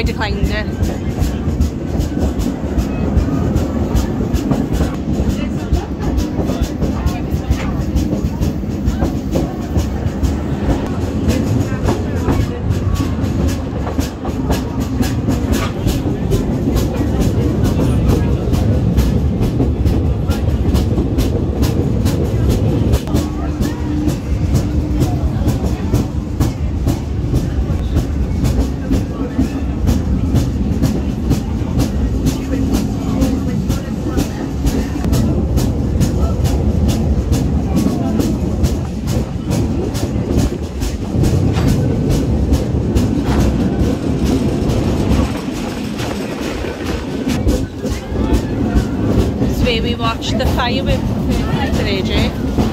I declined it. We watched the fireworks today, Jay.